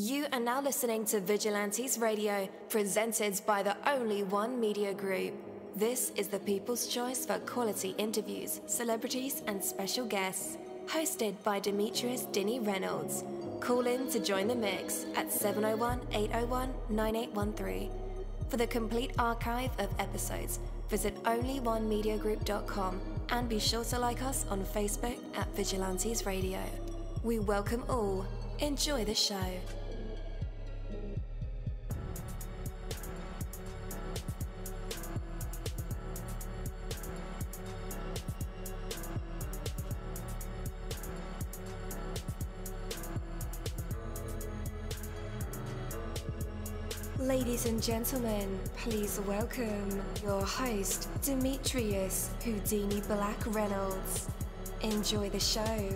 You are now listening to Vigilantes Radio, presented by the Only One Media Group. This is the people's choice for quality interviews, celebrities, and special guests. Hosted by Demetrius Houdini Reynolds. Call in to join the mix at 701-801-9813. For the complete archive of episodes, visit onlyonemediagroup.com and be sure to like us on Facebook at Vigilantes Radio. We welcome all. Enjoy the show. Ladies and gentlemen, please welcome your host, Demetrius Houdini Black Reynolds. Enjoy the show.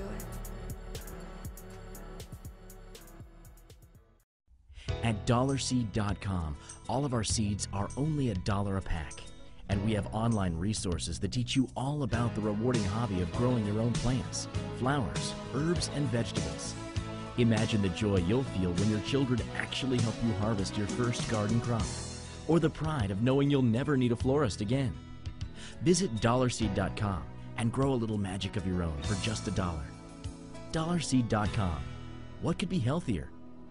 At DollarSeed.com, all of our seeds are only $1 a pack. And we have online resources that teach you all about the rewarding hobby of growing your own plants, flowers, herbs, and vegetables. Imagine the joy you'll feel when your children actually help you harvest your first garden crop, or the pride of knowing you'll never need a florist again. Visit DollarSeed.com and grow a little magic of your own for just $1. DollarSeed.com. What could be healthier?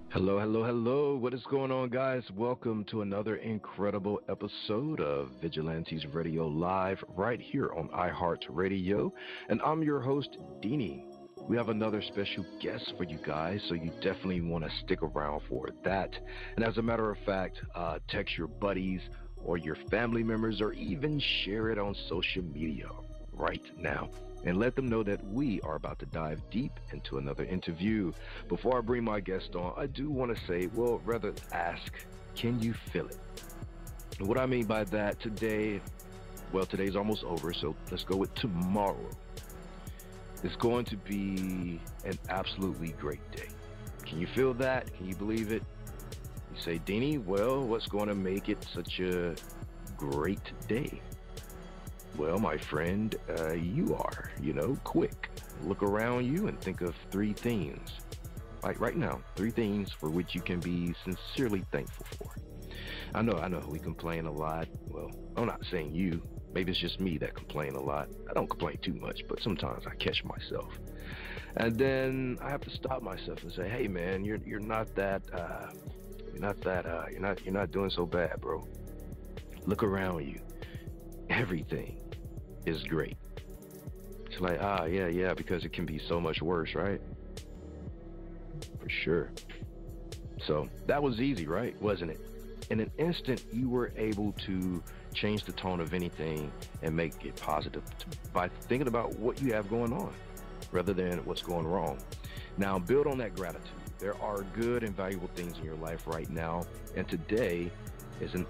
Hello, hello, hello. What is going on, guys? Welcome to another incredible episode of Vigilantes Radio Live right here on iHeartRadio. And I'm your host, Dini. We have another special guest for you guys, so you definitely want to stick around for that. And as a matter of fact, text your buddies or your family members or even share it on social media right now. And let them know that we are about to dive deep into another interview. Before I bring my guest on, I do want to say, well, rather ask, can you feel it? And what I mean by that today, well, today's almost over, so let's go with tomorrow. It's going to be an absolutely great day. Can you feel that? Can you believe it? You say, Dini, well, what's going to make it such a great day? Well, my friend, you are, quick. Look around you and think of three things. Like right now, three things for which you can be sincerely thankful for. I know, we complain a lot. Well, I'm not saying you. Maybe it's just me that complain a lot. I don't complain too much, but sometimes I catch myself. And then I have to stop myself and say, hey, man, you're not doing so bad, bro. Look around you. Everything is great. It's like, yeah, because it can be so much worse, right? For sure. So that was easy, right? Wasn't it? In an instant, you were able to change the tone of anything and make it positive by thinking about what you have going on rather than what's going wrong. Now, build on that gratitude. There are good and valuable things in your life right now, and today is your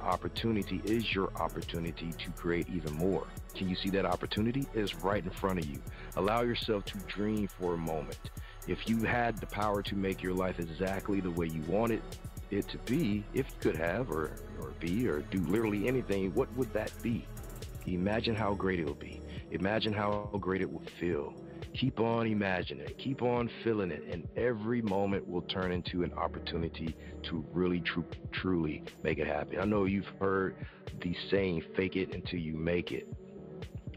opportunity to create even more. Can you see that opportunity is right in front of you? Allow yourself to dream for a moment. If you had the power to make your life exactly the way you wanted it to be, if you could have or be or do literally anything, what would that be? Imagine how great it would be. Imagine how great it would feel. Keep on imagining it, keep on feeling it, and every moment will turn into an opportunity to really truly make it happen. I know you've heard the saying, fake it until you make it.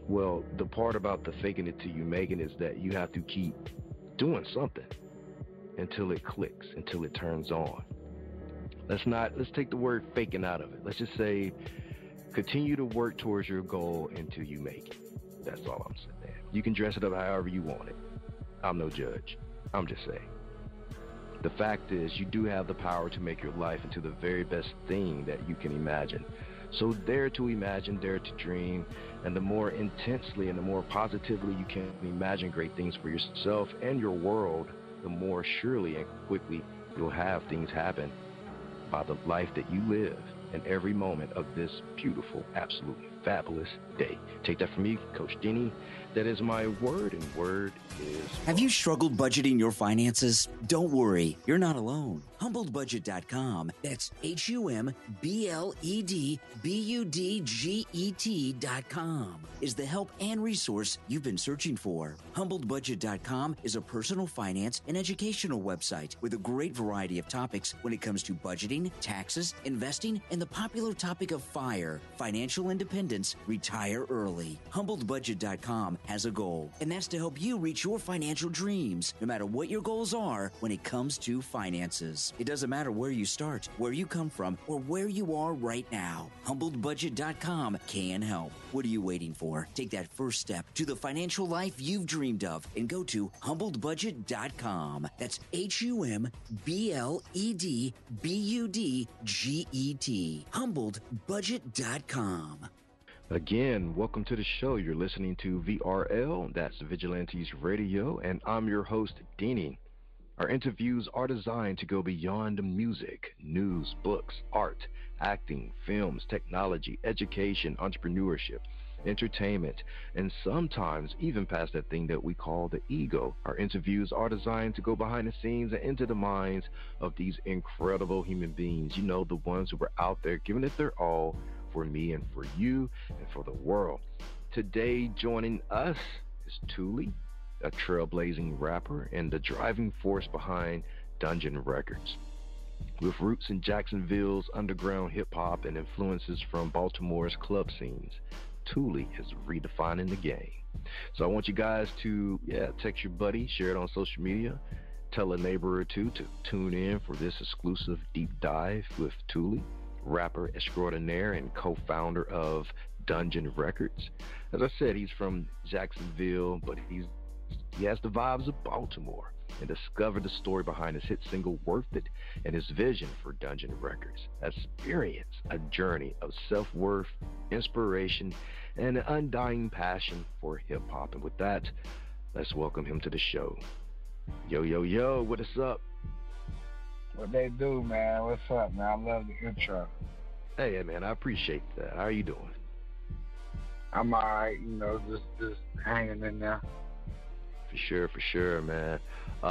Well, the part about the faking it till you make it is that you have to keep doing something until it clicks, until it turns on. Let's take the word faking out of it. Let's just say, continue to work towards your goal until you make it. That's all I'm saying. You can dress it up however you want it. I'm no judge. I'm just saying. The fact is, you do have the power to make your life into the very best thing that you can imagine. So dare to imagine, dare to dream, and the more intensely and the more positively you can imagine great things for yourself and your world, the more surely and quickly you'll have things happen by the life that you live in every moment of this beautiful, absolutely fabulous day. Take that from me, Coach Denny. That is my word, and word is... Have you struggled budgeting your finances? Don't worry, you're not alone. Humbledbudget.com. That's HUMBLEDBUDGET.com is the help and resource you've been searching for. Humbledbudget.com is a personal finance and educational website with a great variety of topics when it comes to budgeting, taxes, investing, and the popular topic of FIRE, financial independence, retire early. Humbledbudget.com has a goal, and that's to help you reach your financial dreams, no matter what your goals are when it comes to finances. It doesn't matter where you start, where you come from, or where you are right now. HumbledBudget.com can help. What are you waiting for? Take that first step to the financial life you've dreamed of and go to HumbledBudget.com. That's HUMBLEDBUDGET. HumbledBudget.com. Again, welcome to the show. You're listening to VRL, that's Vigilantes Radio, and I'm your host, Dini. Our interviews are designed to go beyond music, news, books, art, acting, films, technology, education, entrepreneurship, entertainment, and sometimes even past that thing that we call the ego. Our interviews are designed to go behind the scenes and into the minds of these incredible human beings. You know, the ones who are out there giving it their all, for me and for you and for the world. Today joining us is Tulle, a trailblazing rapper and the driving force behind Dungeon Records. With roots in Jacksonville's underground hip-hop and influences from Baltimore's club scenes, Tulle is redefining the game. So I want you guys to text your buddy, share it on social media, tell a neighbor or two to tune in for this exclusive deep dive with Tulle, rapper extraordinaire and co-founder of Dungeon Records. As I said, he's from Jacksonville, but he has the vibes of Baltimore, and discovered the story behind his hit single Worth It and his vision for Dungeon Records. Experience a journey of self-worth, inspiration, and an undying passion for hip-hop. And with that, let's welcome him to the show. Yo, yo, yo, what is up? What they do, man? What's up, man? I love the intro. Hey, man, I appreciate that. How are you doing? I'm all right, you know, just hanging in there. For sure, man.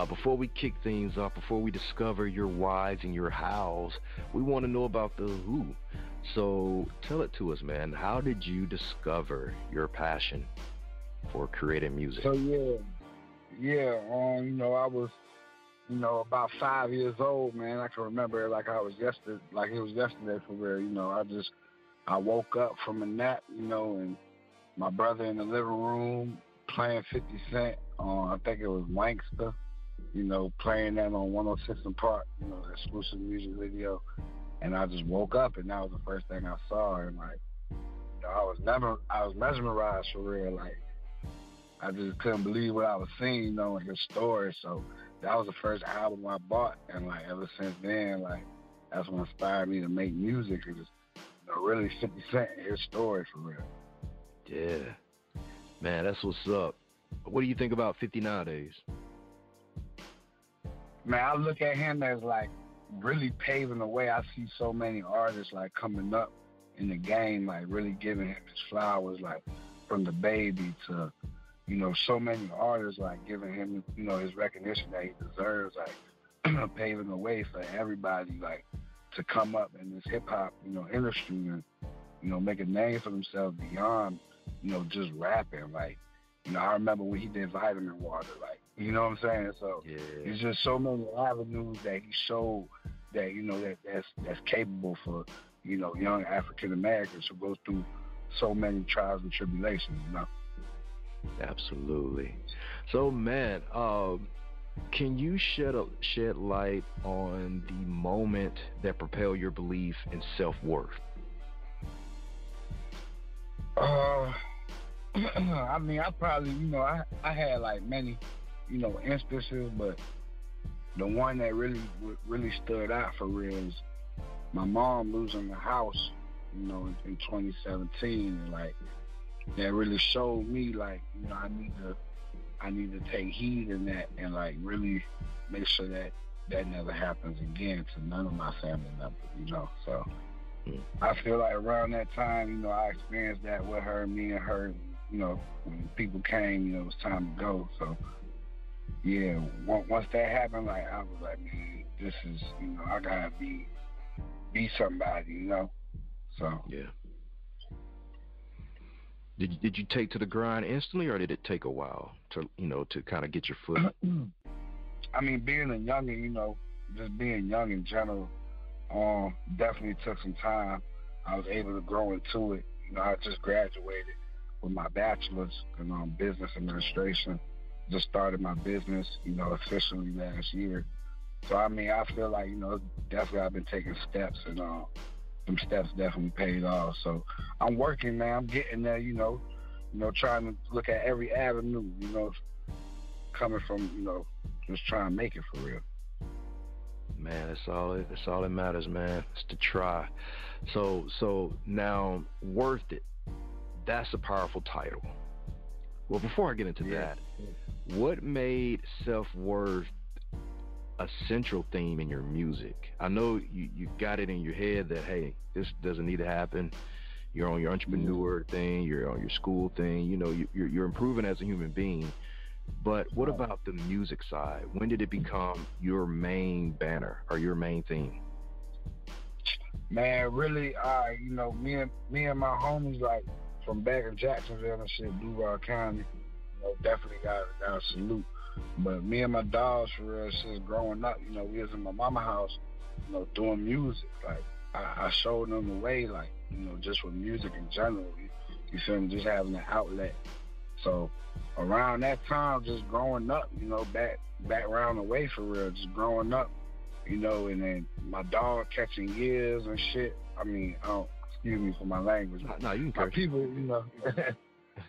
Before we kick things off, before we discover your whys and your hows, we want to know about the who. So tell it to us, man. How did you discover your passion for creating music? So, you know, I was... You know, about 5 years old, man, I can remember it like it was yesterday for real. You know, I woke up from a nap, you know, and my brother in the living room playing 50 Cent on, I think it was Wangster, you know, playing that on 106 and Park, you know, exclusive music video. And I just woke up, and that was the first thing I saw. And, like, you know, I was mesmerized for real. Like, I just couldn't believe what I was seeing, you know, in his story. So that was the first album I bought, and like ever since then, like that's what inspired me to make music. It was, you know, really 50 Cent, his story for real. Yeah, man, that's what's up. What do you think about 50 nowadays? Man, I look at him as like really paving the way. I see so many artists like coming up in the game, like really giving him his flowers, like from the baby to, you know, so many artists like giving him, you know, his recognition that he deserves, like paving the way for everybody like to come up in this hip hop, you know, industry and, you know, make a name for themselves beyond, you know, just rapping. Like, you know, I remember when he did Vitamin Water, like, you know what I'm saying? So yeah. It's just so many avenues that he showed that, you know, that's capable for, you know, young African Americans who go through so many trials and tribulations, you know. Absolutely. So, man, can you shed light on the moment that propelled your belief in self-worth? I mean, I probably, you know, I had like many, you know, instances, but the one that really stood out for real is my mom losing the house, you know, in 2017, and like, that really showed me, like, you know, I need to take heed in that and, like, really make sure that never happens again to none of my family members, you know. So I feel like around that time, you know, I experienced that with her, me and her, you know, when people came, you know, it was time to go. So, yeah, once that happened, like, I was like, man, this is, you know, I gotta be somebody, you know? So. Yeah. Did you take to the grind instantly, or did it take a while to, you know, to kind of get your foot? I mean, being a youngin', you know, just being young in general, definitely took some time. I was able to grow into it. You know, I just graduated with my bachelor's in business administration. Just started my business, you know, officially last year. So, I mean, I feel like, you know, definitely I've been taking steps, and some steps definitely paid off. So I'm working, man. I'm getting there, you know, trying to look at every avenue, you know, coming from, you know, just trying to make it for real. Man, that's all that matters, man. It's to try. So now, Worth It. That's a powerful title. Well, before I get into that, what made self-worth a central theme in your music? I know you got it in your head that, hey, this doesn't need to happen. You're on your entrepreneur thing. You're on your school thing. You know, you're improving as a human being. But what about the music side? When did it become your main banner or your main theme? Man, really, you know, me and my homies, like, from back in Jacksonville and shit, Duval County, you know, definitely got a salute. But me and my dogs, for real, since growing up, you know, we was in my mama's house, you know, doing music. Like, I showed them the way, like, you know, just with music in general. You feel me? Just having an outlet. So around that time, just growing up, you know, back around the way, for real, just growing up, you know, and then my dog catching ears and shit. I mean, excuse me for my language. No, you can. My people, you know,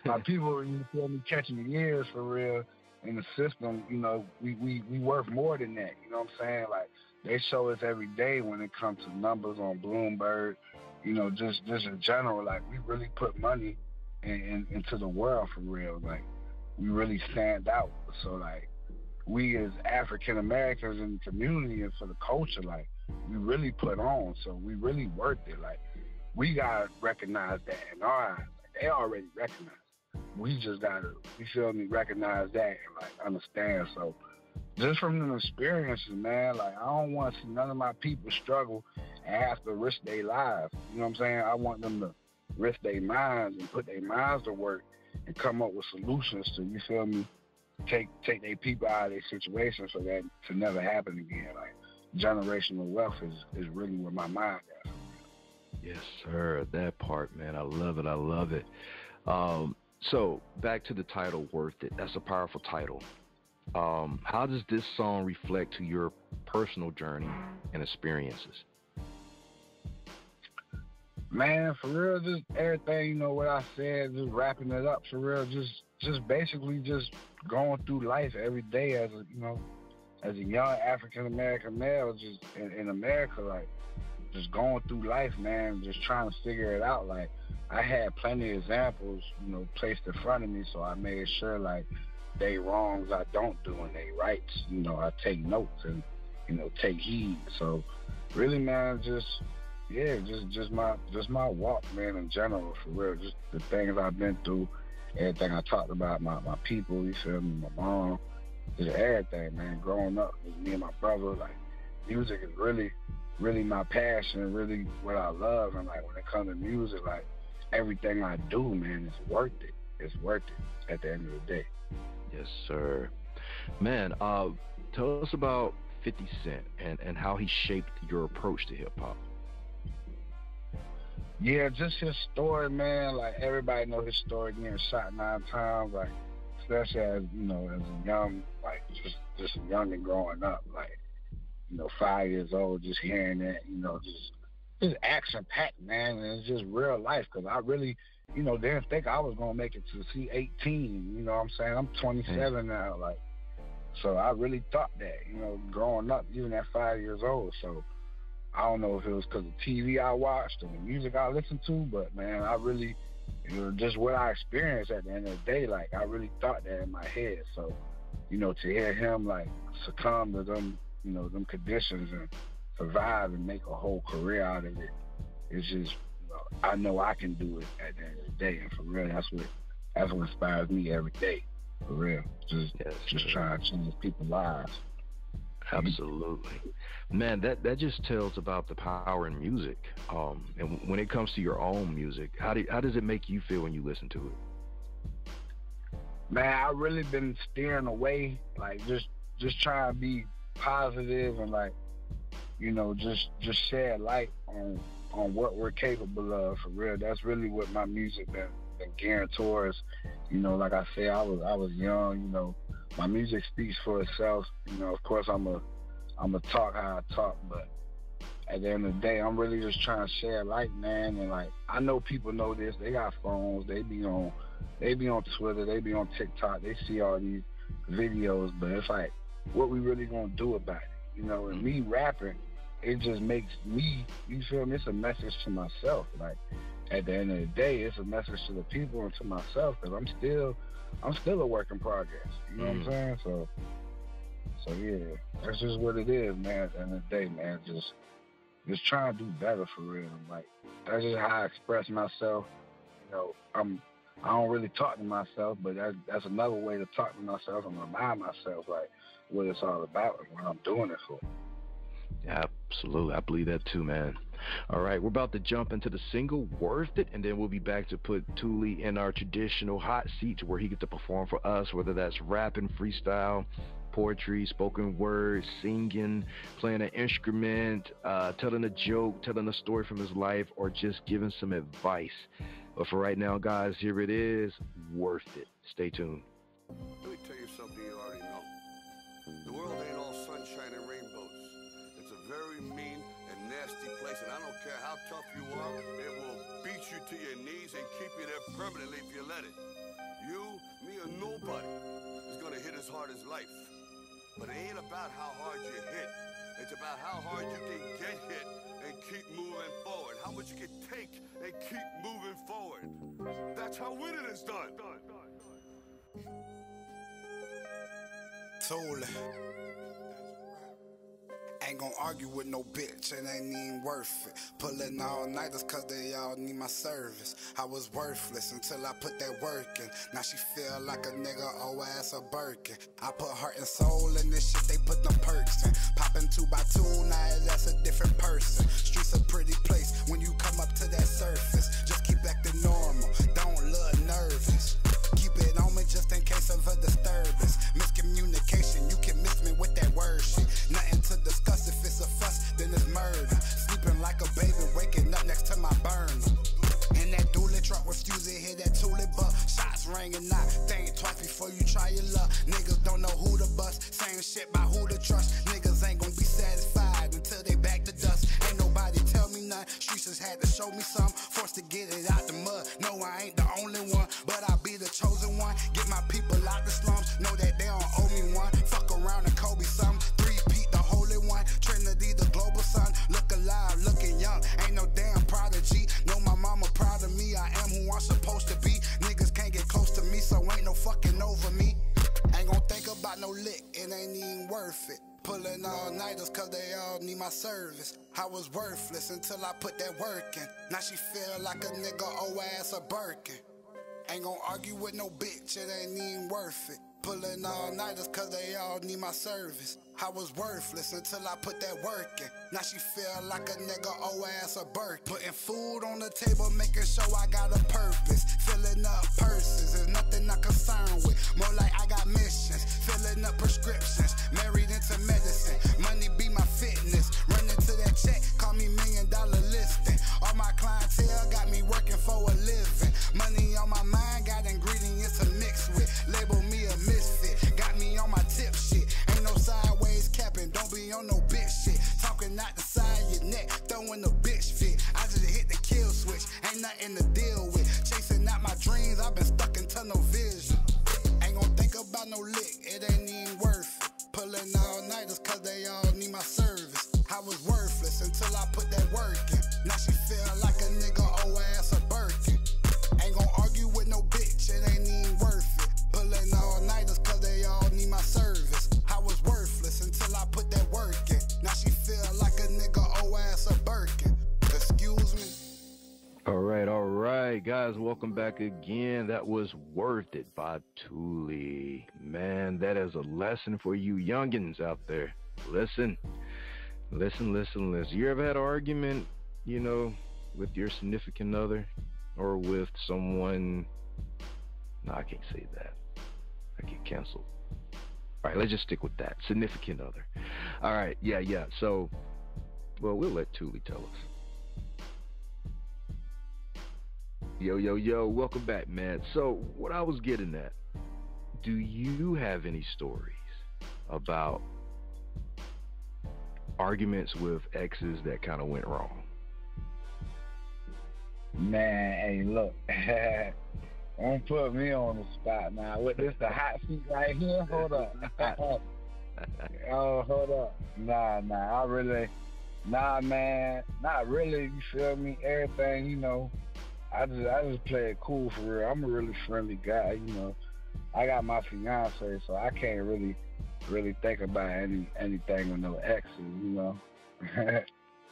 my people, you feel me, catching ears, for real, in the system. You know, we worth more than that. You know what I'm saying? Like, they show us every day when it comes to numbers on Bloomberg. You know, just in general, like, we really put money into the world, for real. Like, we really stand out. So, like, we as African Americans in the community and for the culture, like, we really put on. So we really worth it. Like, we gotta recognize that in our eyes. Like, they already recognize it. We just gotta, you feel me, recognize that and, like, understand. So just from the experiences, man, like, I don't want to see none of my people struggle and have to risk their lives. You know what I'm saying? I want them to risk their minds and put their minds to work and come up with solutions to, you feel me, take their people out of their situation so that to never happen again. Like, generational wealth is really where my mind at. Yes, sir. That part, man. I love it. So back to the title, Worth It. That's a powerful title. How does this song reflect to your personal journey and experiences? Man, for real, just everything, you know, what I said, just wrapping it up, for real, just basically just going through life every day as a, you know, as a young African-American male, just in America, like, just going through life, man, just trying to figure it out. Like, I had plenty of examples, you know, placed in front of me, so I made sure, like, they wrongs I don't do, and they rights, you know, I take notes and, you know, take heed. So really, man, just... yeah, just my walk, man, in general, for real. Just the things I've been through, everything I talked about, my people, you feel me, my mom, just everything, man. Growing up with me and my brother, like, music is really, really my passion, really what I love. And, like, when it comes to music, like, everything I do, man, it's worth it. It's worth it at the end of the day. Yes, sir. Man, tell us about 50 Cent and how he shaped your approach to hip-hop. Yeah, just his story, man. Like, everybody know his story, getting shot 9 times, like, especially as, you know, as a young, like, just young and growing up, like, you know, 5 years old, just hearing that, you know, just action-packed, man, and it's just real life, because I really, you know, didn't think I was going to make it to C-18, you know what I'm saying? I'm 27 now, like, so I really thought that, you know, growing up, even at 5 years old, so I don't know if it was because of the TV I watched or the music I listened to, but, man, I really, it was just what I experienced at the end of the day. Like, I really thought that in my head. So, you know, to hear him, like, succumb to them, you know, them conditions and survive and make a whole career out of it, It's just, I know I can do it at the end of the day, and for real, that's what inspires me every day. For real, just trying to change people's lives. Absolutely, man. That just tells about the power in music. And when it comes to your own music, how does it make you feel when you listen to it? Man, I've really been steering away, like just trying to be positive and like, you know, just shed light on what we're capable of. For real, that's really what my music been gearing towards. You know, like I said, I was young. You know, my music speaks for itself. You know, of course, I'm a talk how I talk, but at the end of the day, I'm really just trying to share light, man. And like, I know people know this. They got phones. They be on Twitter. They be on TikTok. They see all these videos. But it's like, what we really gonna do about it? You know, and me rapping, it just makes me. You feel me? It's a message to myself. Like, at the end of the day, it's a message to the people and to myself, because I'm still a work in progress. You know what I'm saying? So yeah, that's just what it is, man. At the end of the day, man, just trying to do better for real. Like, that's just how I express myself. You know, I don't really talk to myself, but that's another way to talk to myself and remind myself like what it's all about and what I'm doing it for. Yeah, absolutely. I believe that too, man. All right, we're about to jump into the single Worth It, and then we'll be back to put Tulle in our traditional hot seat to where he gets to perform for us, whether that's rapping, freestyle, poetry, spoken word, singing, playing an instrument, telling a joke, telling a story from his life, or just giving some advice. But for right now, guys, here it is, Worth It. Stay tuned. Let me tell you something you already know. The world ain't all sunshine and rainbows. It's a very mean and nasty place, and I don't care how tough you are, it will beat you to your knees and keep you there permanently if you let it. You, me, or nobody is gonna hit as hard as life. But it ain't about how hard you hit. It's about how hard you can get hit and keep moving forward. How much you can take and keep moving forward. That's how winning is done. Tulle. Ain't gon' argue with no bitch, it ain't even worth it. Pullin' all-nighters cause they all need my service. I was worthless until I put that work in. Now she feel like a nigga, oh ass a Birkin. I put heart and soul in this shit, they put them perks in. Poppin' 2x2, now that's a different person. Streets a pretty place when you come up to that surface. Just keep acting normal, don't look nervous. Keep it on me just in case of a disturbance. Miscommunication, you can miss me with that word shit. Nothing to discuss, if it's a fuss, then it's murder. Sleeping like a baby, waking up next to my burner. And that dually truck refuse to hear that Tulle buck. Shots ringing out, think twice before you try your luck. Niggas don't know who to bust, same shit by who to trust. Niggas ain't gonna be satisfied until they back the dust. Ain't nobody tell me nothing, streets just had to show me some. Forced to get it out the mud, no I ain't the only one, but I be the chosen one. Get my people out the slums, know that they don't owe me one. Fuck around and Kobe something, three-peat the holy one. Trinity the global sun, look alive, looking young. Ain't no damn prodigy, know my mama proud of me. I am who I'm supposed to be, niggas can't get close to me, so ain't no fucking over me. Ain't gon' think about no lick, it ain't even worth it. Pullin' all-nighters cause they all need my service. I was worthless until I put that work in. Now she feel like a nigga, oh ass a Birkin. Ain't gon' argue with no bitch, it ain't even worth it. Pullin' all-nighters cause they all need my service. I was worthless until I put that work in. Now she feel like a nigga, oh ass a Birkin. Putting food on the table, making sure I got a purpose. Filling up purses, there's nothing I'm concerned with. More like I got missions, filling up prescriptions. Married into medicine, money be my fitness. Running to that check, call me $1 million listing. All my clientele got me working for a living. Money on my mind, got ingredients to mix with. Label me a misfit, got me on my tip shit. Ain't no sideways capping, don't be on no bitch shit. Talking out the side of your neck, throwing a bitch fit. I just hit the kill switch, ain't nothing to deal with. Chasing out my dreams, I've been stuck into no vision. Ain't gon' think about no lick, it ain't even worth it. Pulling all-nighters cause they all need my service. I was worthless until I put that work in. Now she feel like a nigga, oh ass a Birkin. Ain't gon' argue with no bitch, it ain't even worth it. Pulling all-nighters cause they all need my service. I was worthless until I put that work in. Now she feel like a nigga, oh ass a Birkin. Excuse me? guys, welcome back again. That was Worth It by Tulle. Man, that is a lesson for you youngins out there. Listen. You ever had an argument, you know, with your significant other or with someone? No, I can't say that. I get canceled. All right, let's just stick with that. Significant other. All right, yeah. So, well, we'll let Tulle tell us. Yo, welcome back, man. So what I was getting at, do you have any stories about arguments with exes that kind of went wrong? Man, hey, look, don't put me on the spot now. With this the hot seat right here? Hold up. Hold up. Nah, not really, you feel me? Everything, you know. I just play it cool for real. I'm a really friendly guy, you know. I got my fiance, so I can't really think about anything with no exes, you know.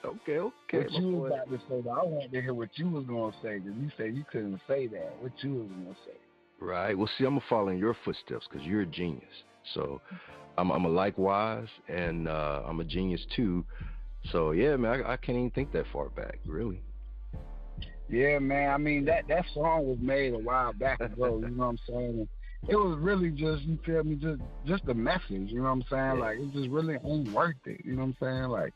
Okay. What you was about to say, though, I wanted to hear what you was gonna say. Because you said you couldn't say that. What you was gonna say? Right. Well, see, I'm gonna follow in your footsteps because you're a genius. So I'm a likewise, and I'm a genius too. So yeah, man, I can't even think that far back, really. Yeah, man. I mean, that song was made a while back ago, you know what I'm saying? And it was really just, you feel me, just the message, you know what I'm saying? Like, it just really ain't worth it, you know what I'm saying? Like,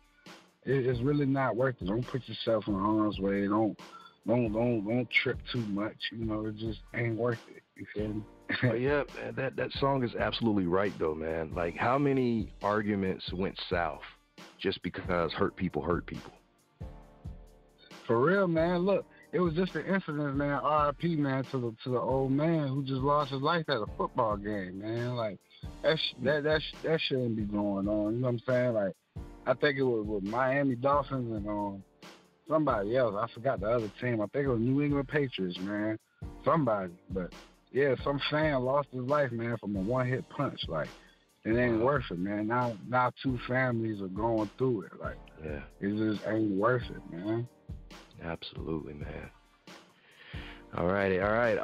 it's really not worth it. Don't put yourself in harm's way. Don't trip too much, you know? It just ain't worth it, you feel me? Oh, yeah, man, that song is absolutely right, though, man. Like, how many arguments went south just because hurt people? For real, man. Look, it was just an incident, man. RIP, man, to the old man who just lost his life at a football game, man. Like that shouldn't be going on. You know what I'm saying? Like, I think it was with Miami Dolphins and somebody else. I forgot the other team. I think it was New England Patriots, man. Somebody, but yeah, some fan lost his life, man, from a one-hit punch. Like, it ain't worth it, man. Now two families are going through it. Like, yeah, it just ain't worth it, man. Absolutely, man. All right.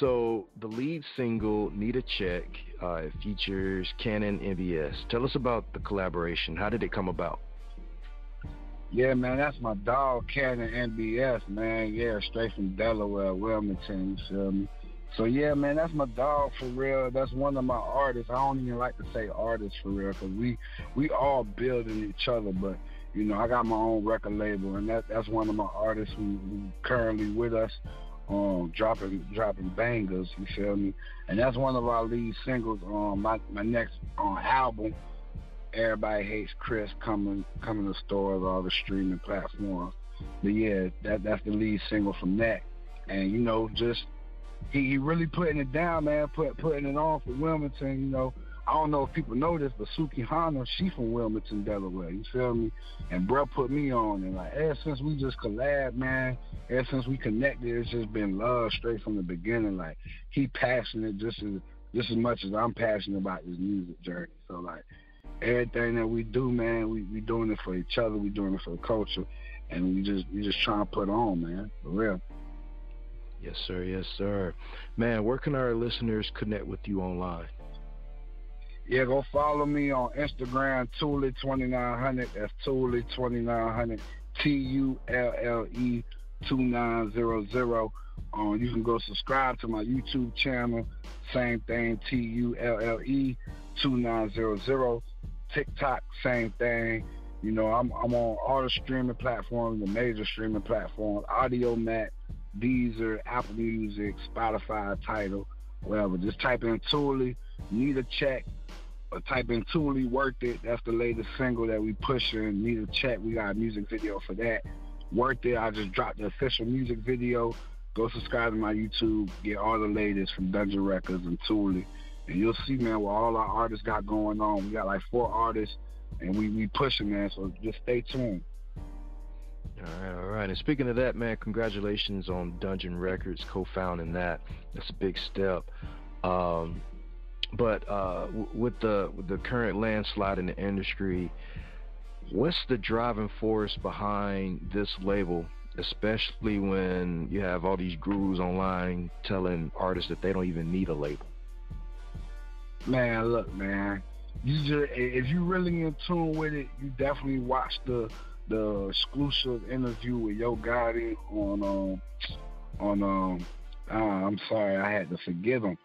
So the lead single, Need a Check, it features Cannon MBS. Tell us about the collaboration. How did it come about? Yeah, man, that's my dog, Cannon MBS, man. Yeah, straight from Delaware, Wilmington, you feel me? So, yeah, man, that's my dog for real. That's one of my artists. I don't even like to say artists for real because we all building each other, but you know, I got my own record label, and that's one of my artists who currently with us, dropping bangers. You feel me? And that's one of our lead singles on my next album, Everybody Hates Chris, coming to stores, all the streaming platforms. But yeah, that's the lead single from that, and you know, just he really putting it down, man, putting it on for Wilmington, you know. I don't know if people know this, but Sukihana, she from Wilmington, Delaware, you feel me? And bruh put me on, and like, ever since we just collabed, man, ever since we connected, it's just been love straight from the beginning. Like, he passionate just as much as I'm passionate about this music journey. So like, everything that we do, man, we doing it for each other, we doing it for the culture, and we just trying to put on, man, for real. Yes, sir. Man, where can our listeners connect with you online? Yeah, go follow me on Instagram, Tulle2900. That's Tulle2900. TULLE2900. You can go subscribe to my YouTube channel. Same thing, TULLE2900. TikTok, same thing. You know, I'm on all the streaming platforms, the major streaming platforms, AudioMac, Deezer, Apple Music, Spotify, Tidal, whatever. Just type in Tulle, Need a Check. Or type in Tulle Worth It. That's the latest single that we pushing. Need a Check. We got a music video for that. Worth It. I just dropped the official music video. Go subscribe to my YouTube. Get all the latest from Dungeon Records and Tulle. And you'll see, man, what all our artists got going on. We got like 4 artists, and we pushing, man. So just stay tuned. All right. And speaking of that, man, congratulations on Dungeon Records co-founding that. That's a big step. But with the current landslide in the industry, what's the driving force behind this label especially when you have all these gurus online telling artists that they don't even need a label. Man, look, man, you just, if you really in tune with it, you definitely watch the exclusive interview with Yo Gotti I'm sorry, I had to forgive him.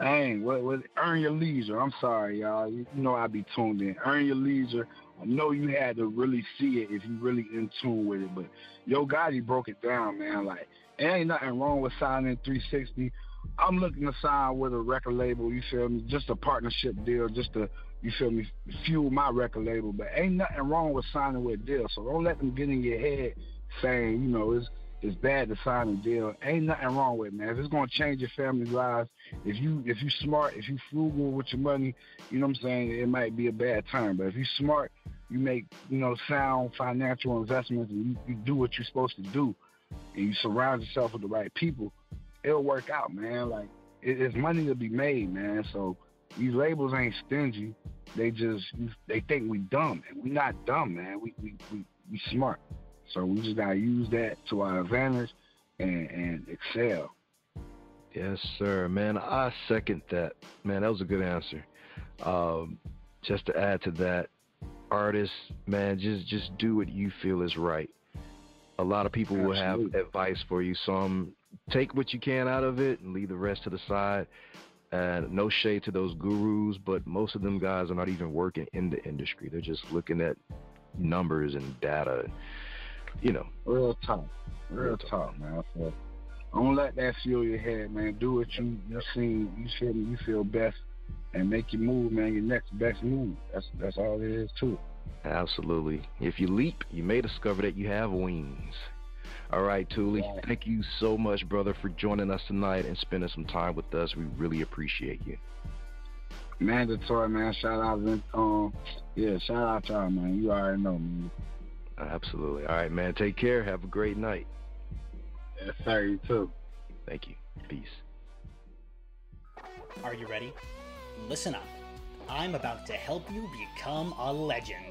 Dang, what Earn Your Leisure. I'm sorry, y'all. You know I be tuned in. Earn Your Leisure. I know you had to really see it if you really in tune with it, but Yo Gotti broke it down, man. Like, there ain't nothing wrong with signing 360. I'm looking to sign with a record label, you feel me? Just a partnership deal, just to, you feel me, fuel my record label. But ain't nothing wrong with signing with a deal, so don't let them get in your head saying, you know, it's bad to sign a deal. Ain't nothing wrong with it, man. If it's going to change your family lives, if you smart, if you frugal with your money, you know what I'm saying, it might be a bad time. But if you smart, you make, you know, sound financial investments, and you do what you're supposed to do, and you surround yourself with the right people, it'll work out, man. Like, it's money to be made, man. So these labels ain't stingy. They think we dumb, and we not dumb, man. We smart. So we just gotta use that to our advantage and excel. Yes, sir, man. I second that. Man, that was a good answer. Just to add to that, artists, man, just do what you feel is right. A lot of people will have advice for you. Some take what you can out of it and leave the rest to the side. And no shade to those gurus, but most of them guys are not even working in the industry. They're just looking at numbers and data. You know, real talk, man. So don't let that fuel your head, man. Do what you seen, you feel best, and make your move, man. Your next best move. That's all it is too. Absolutely. If you leap, you may discover that you have wings. All right, Tulle. Yeah. Thank you so much, brother, for joining us tonight and spending some time with us. We really appreciate you. Mandatory, man. Shout out, shout out to y'all, man. You already know, man. Absolutely. All right, man. Take care. Have a great night. Yes, sir. You too. Thank you. Peace. Are you ready? Listen up. I'm about to help you become a legend.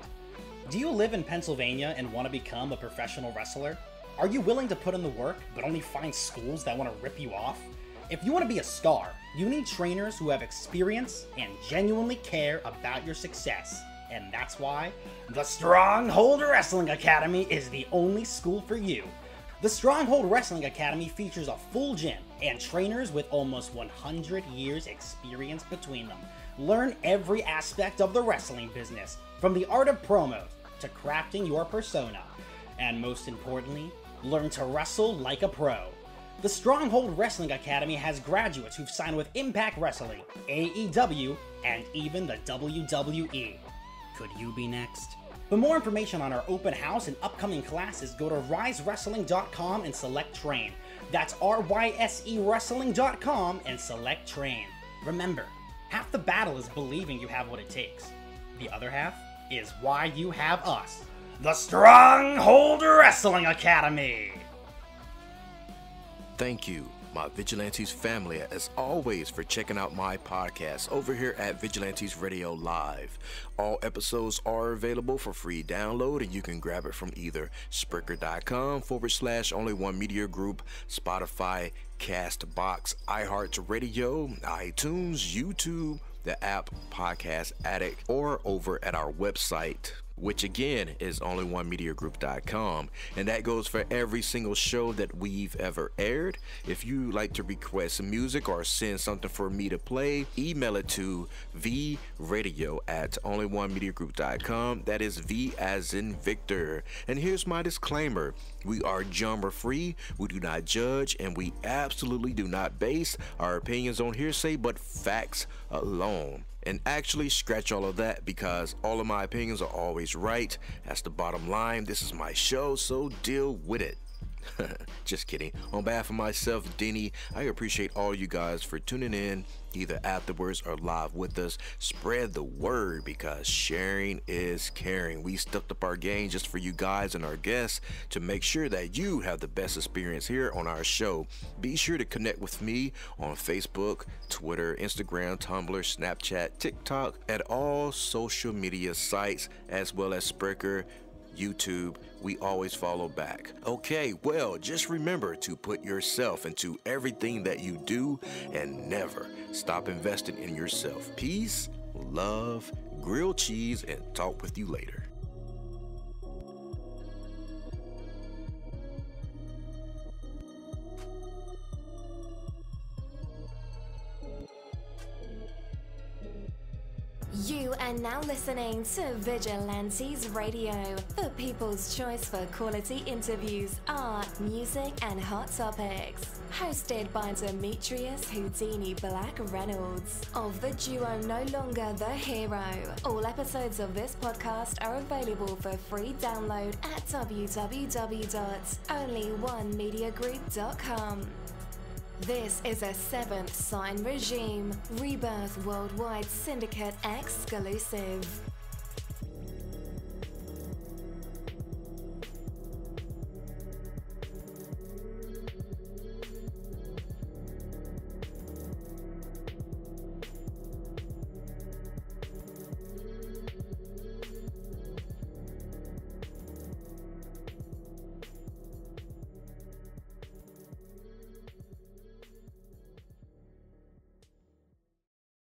Do you live in Pennsylvania and want to become a professional wrestler? Are you willing to put in the work but only find schools that want to rip you off? If you want to be a star, you need trainers who have experience and genuinely care about your success. And that's why the Stronghold Wrestling Academy is the only school for you. The Stronghold Wrestling Academy features a full gym and trainers with almost 100 years experience between them. Learn every aspect of the wrestling business, from the art of promos to crafting your persona. And most importantly, learn to wrestle like a pro. The Stronghold Wrestling Academy has graduates who've signed with Impact Wrestling, AEW, and even the WWE. Could you be next? For more information on our open house and upcoming classes, go to RYSEwrestling.com and select train. That's RYSEwrestling.com and select train. Remember, half the battle is believing you have what it takes. The other half is why you have us, the Stronghold Wrestling Academy. Thank you, my Vigilantes family, as always, for checking out my podcast over here at Vigilantes Radio Live. All episodes are available for free download, and you can grab it from either Spreaker.com/Only One Media Group, Spotify, Castbox, iHeartRadio, iTunes, YouTube, the app Podcast Addict, or over at our website, which again is onlyonemediagroup.com, and that goes for every single show that we've ever aired. If you like to request music or send something for me to play, email it to vradio@onlyonemediagroup.com. That is V as in Victor. And here's my disclaimer. We are genre free, we do not judge, and we absolutely do not base our opinions on hearsay but facts alone. And actually, scratch all of that, because all of my opinions are always right. That's the bottom line. This is my show, so deal with it. Just kidding. On behalf of myself, Denny, I appreciate all you guys for tuning in, either afterwards or live with us. Spread the word, because sharing is caring. We stepped up our game just for you guys and our guests to make sure that you have the best experience here on our show. Be sure to connect with me on Facebook, Twitter, Instagram, Tumblr, Snapchat, TikTok, at all social media sites, as well as Spreaker, YouTube, we always follow back. Okay, well, just remember to put yourself into everything that you do and never stop investing in yourself. Peace, love, grilled cheese, and talk with you later. You are now listening to Vigilantes Radio, the people's choice for quality interviews, art, music, and hot topics. Hosted by Demetrius Houdini Black Reynolds of the duo No Longer The Hero. All episodes of this podcast are available for free download at www.onlyonemediagroup.com. This is a Seventh Sign Regime Rebirth Worldwide Syndicate exclusive.